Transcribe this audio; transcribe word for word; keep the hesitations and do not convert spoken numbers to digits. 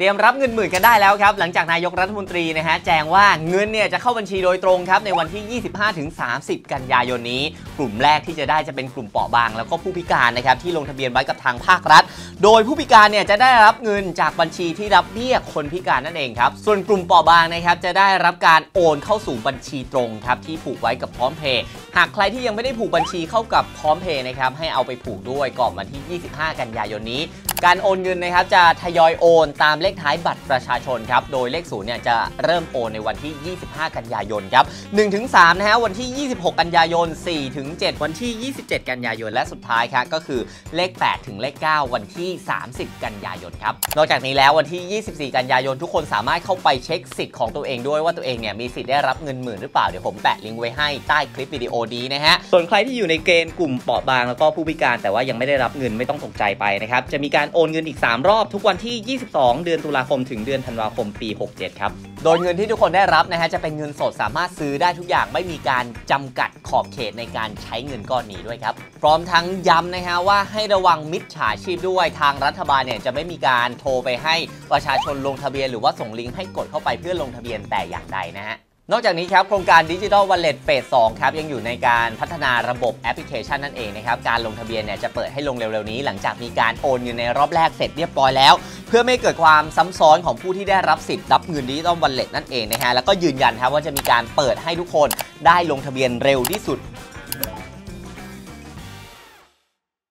เตรียมรับเงินหมื่นกันได้แล้วครับหลังจากนายกรัฐมนตรีนะฮะแจ้งว่าเงินเนี่ยจะเข้าบัญชีโดยตรงครับในวันที่ ยี่สิบห้าถึงสามสิบ กันยายนนี้กลุ่มแรกที่จะได้จะเป็นกลุ่มเปราะบางแล้วก็ผู้พิการนะครับที่ลงทะเบียนไว้กับทางภาครัฐโดยผู้พิการเนี่ยจะได้รับเงินจากบัญชีที่รับเบี้ยคนพิการนั่นเองครับส่วนกลุ่มเปราะบางนะครับจะได้รับการโอนเข้าสู่บัญชีตรงครับที่ผูกไว้กับพร้อมเพย์หากใครที่ยังไม่ได้ผูกบัญชีเข้ากับพร้อมเพย์นะครับให้เอาไปผูกด้วยก่อนวันที่ ยี่สิบห้า กันยายนนี้การโอนเงินนะครับจะทยอยโอนตามเลขท้ายบัตรประชาชนครับโดยเลขศูนย์เนี่ยจะเริ่มโอนในวันที่ ยี่สิบห้า กันยายนครับ หนึ่งถึงสาม นะฮะวันที่ ยี่สิบหก กันยายน สี่ถึงเจ็ด วันที่ ยี่สิบเจ็ด กันยายนและสุดท้ายครับก็คือเลข แปดถึงเลขเก้า วันที่ สามสิบ กันยายนครับนอกจากนี้แล้ววันที่ ยี่สิบสี่ กันยายนทุกคนสามารถเข้าไปเช็คสิทธิ์ของตัวเองด้วยว่าตัวเองเนี่ยมีสิทธิ์ได้รับเงินหมื่นหรือเปล่าเดี๋ยวผมแปะลิงก์ไว้ให้ใต้คลิปวิดีโอนี้นะฮะส่วนใครที่อยู่ในเกณฑ์กลุ่มเปราะบางแล้วก็ผู้พิการแต่ว่ายังไม่ได้รับเงินไม่ต้องตกใจไปนะครับจะมีการโอนเงินอีกสามรอบทุกวันที่ ยี่สิบสอง เดือนตุลาคมถึงเดือนธันวาคมปี หกเจ็ด ครับโดยเงินที่ทุกคนได้รับนะฮะจะเป็นเงินสดสามารถซื้อได้ทุกอย่างไม่มีการจำกัดขอบเขตในการใช้เงินก้อนนี้ด้วยครับพร้อมทั้งย้ำนะฮะว่าให้ระวังมิจฉาชีพด้วยทางรัฐบาลเนี่ยจะไม่มีการโทรไปให้ประชาชนลงทะเบียนหรือว่าส่งลิงก์ให้กดเข้าไปเพื่อลงทะเบียนแต่อย่างใดนะฮะนอกจากนี้ครับโครงการ Digital Wallet เฟส สอง ครับยังอยู่ในการพัฒนาระบบแอปพลิเคชันนั่นเองนะครับการลงทะเบียนเนี่ยจะเปิดให้ลงเร็วๆนี้หลังจากมีการโอนเงินในรอบแรกเสร็จเรียบร้อยแล้วเพื่อไม่เกิดความซ้ำซ้อนของผู้ที่ได้รับสิทธิ์รับเงิน Digital Wallet นั่นเองนะฮะแล้วก็ยืนยันครับว่าจะมีการเปิดให้ทุกคนได้ลงทะเบียนเร็วที่สุด